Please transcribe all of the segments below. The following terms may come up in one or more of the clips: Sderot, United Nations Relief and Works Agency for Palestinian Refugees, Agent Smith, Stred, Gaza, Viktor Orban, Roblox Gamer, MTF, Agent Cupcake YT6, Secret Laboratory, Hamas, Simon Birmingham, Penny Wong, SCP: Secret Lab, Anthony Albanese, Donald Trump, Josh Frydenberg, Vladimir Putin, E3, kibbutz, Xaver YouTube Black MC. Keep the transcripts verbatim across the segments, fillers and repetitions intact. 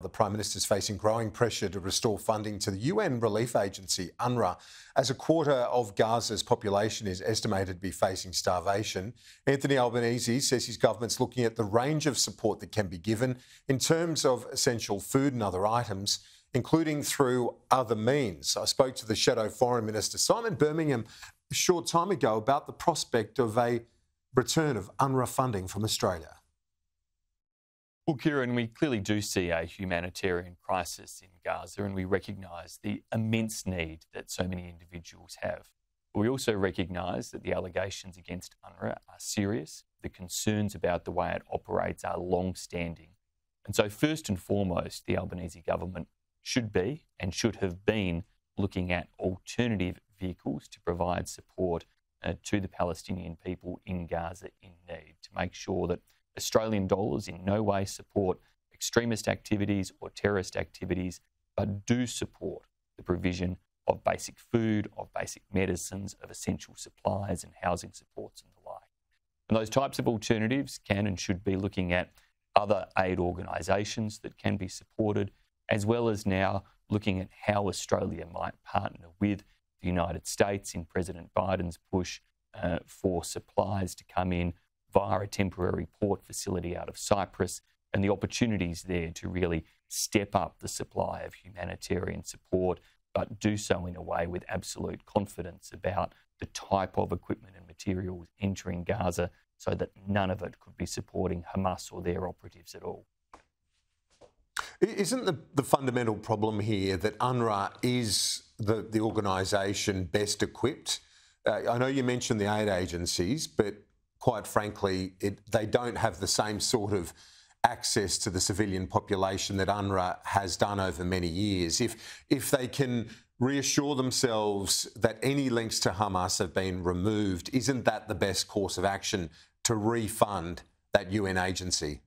The Prime Minister's facing growing pressure to restore funding to the U N relief agency, UNRWA, as a quarter of Gaza's population is estimated to be facing starvation. Anthony Albanese says his government's looking at the range of support that can be given in terms of essential food and other items, including through other means. I spoke to the Shadow Foreign Minister, Simon Birmingham, a short time ago about the prospect of a return of UNRWA funding from Australia. Well, Kieran, we clearly do see a humanitarian crisis in Gaza, and we recognise the immense need that so many individuals have. But we also recognise that the allegations against UNRWA are serious. The concerns about the way it operates are long-standing. And so first and foremost, the Albanese government should be and should have been looking at alternative vehicles to provide support uh, to the Palestinian people in Gaza in need, to make sure that Australian dollars in no way support extremist activities or terrorist activities, but do support the provision of basic food, of basic medicines, of essential supplies and housing supports and the like. And those types of alternatives can and should be looking at other aid organisations that can be supported, as well as now looking at how Australia might partner with the United States in President Biden's push uh, for supplies to come in via a temporary port facility out of Cyprus, and the opportunities there to really step up the supply of humanitarian support, but do so in a way with absolute confidence about the type of equipment and materials entering Gaza, so that none of it could be supporting Hamas or their operatives at all. Isn't the, the fundamental problem here that UNRWA is the, the organisation best equipped? Uh, I know you mentioned the aid agencies, but quite frankly, it, they don't have the same sort of access to the civilian population that UNRWA has done over many years. If, if they can reassure themselves that any links to Hamas have been removed, isn't that the best course of action to refund that U N agency?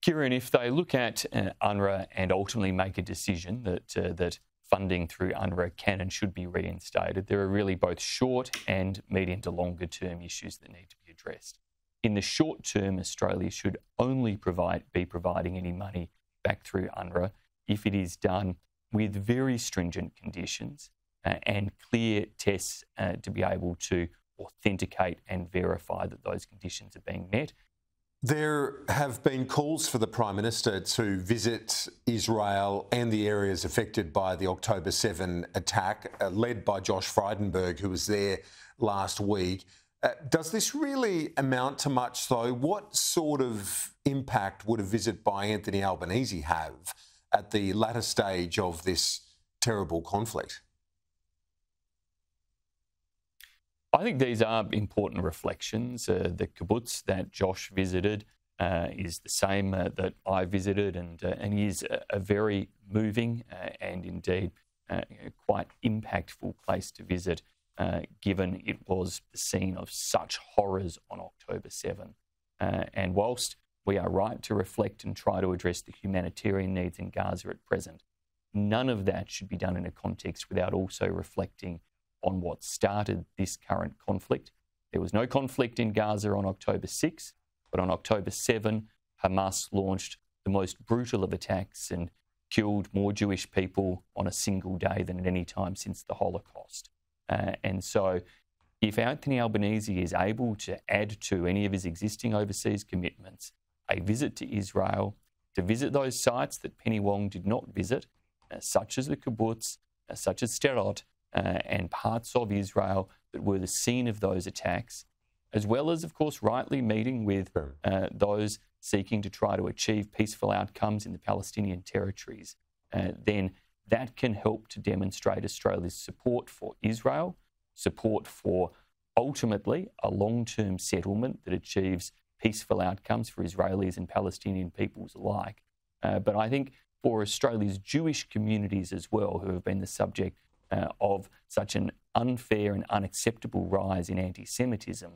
Kieran, if they look at uh, UNRWA and ultimately make a decision that uh, that funding through UNRWA can and should be reinstated, there are really both short and medium to longer term issues that need to be addressed. In the short term, Australia should only provide, be providing any money back through UNRWA if it is done with very stringent conditions uh, and clear tests uh, to be able to authenticate and verify that those conditions are being met. There have been calls for the Prime Minister to visit Israel and the areas affected by the October seventh attack, uh, led by Josh Frydenberg, who was there last week. Uh, does this really amount to much, though? What sort of impact would a visit by Anthony Albanese have at the latter stage of this terrible conflict? I think these are important reflections. Uh, the kibbutz that Josh visited uh, is the same uh, that I visited, and uh, and is a, a very moving uh, and indeed uh, you know, quite impactful place to visit, uh, given it was the scene of such horrors on October seventh. Uh, and whilst we are right to reflect and try to address the humanitarian needs in Gaza at present, none of that should be done in a context without also reflecting on what started this current conflict. There was no conflict in Gaza on October sixth, but on October seventh, Hamas launched the most brutal of attacks and killed more Jewish people on a single day than at any time since the Holocaust. Uh, and so if Anthony Albanese is able to add to any of his existing overseas commitments a visit to Israel, to visit those sites that Penny Wong did not visit, uh, such as the kibbutz, uh, such as Sderot, Uh, and parts of Israel that were the scene of those attacks, as well as, of course, rightly meeting with uh, those seeking to try to achieve peaceful outcomes in the Palestinian territories, uh, then that can help to demonstrate Australia's support for Israel, support for, ultimately, a long-term settlement that achieves peaceful outcomes for Israelis and Palestinian peoples alike. Uh, but I think for Australia's Jewish communities as well, who have been the subject Uh, of such an unfair and unacceptable rise in anti-Semitism,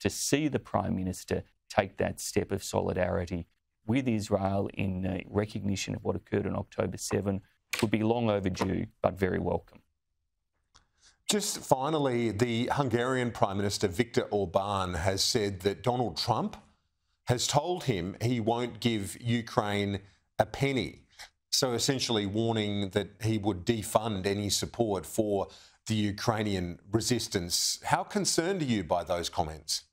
to see the Prime Minister take that step of solidarity with Israel in uh, recognition of what occurred on October seventh would be long overdue, but very welcome. Just finally, the Hungarian Prime Minister, Viktor Orban, has said that Donald Trump has told him he won't give Ukraine a penny. So essentially warning that he would defund any support for the Ukrainian resistance. How concerned are you by those comments?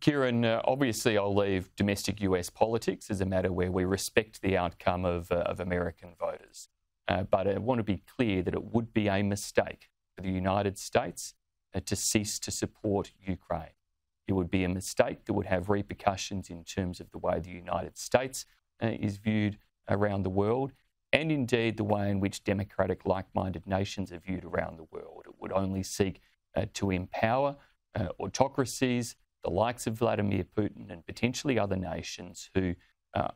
Kieran, uh, obviously I'll leave domestic U S politics as a matter where we respect the outcome of, uh, of American voters. Uh, but I want to be clear that it would be a mistake for the United States uh, to cease to support Ukraine. It would be a mistake that would have repercussions in terms of the way the United States uh, is viewed around the world, and indeed the way in which democratic like-minded nations are viewed around the world. It would only seek uh, to empower uh, autocracies, the likes of Vladimir Putin and potentially other nations who uh,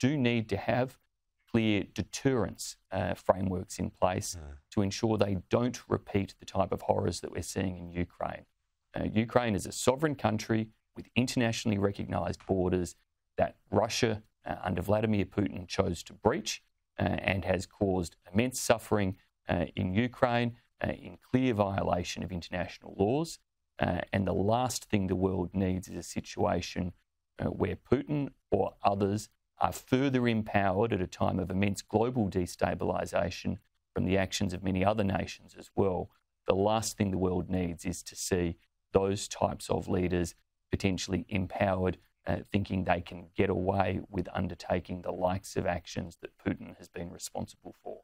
do need to have clear deterrence uh, frameworks in place mm. to ensure they don't repeat the type of horrors that we're seeing in Ukraine. Uh, Ukraine is a sovereign country with internationally recognised borders that Russia, uh, under Vladimir Putin, chose to breach uh, and has caused immense suffering uh, in Ukraine uh, in clear violation of international laws. Uh, and the last thing the world needs is a situation uh, where Putin or others are further empowered at a time of immense global destabilisation from the actions of many other nations as well. The last thing the world needs is to see those types of leaders potentially empowered, uh, thinking they can get away with undertaking the likes of actions that Putin has been responsible for.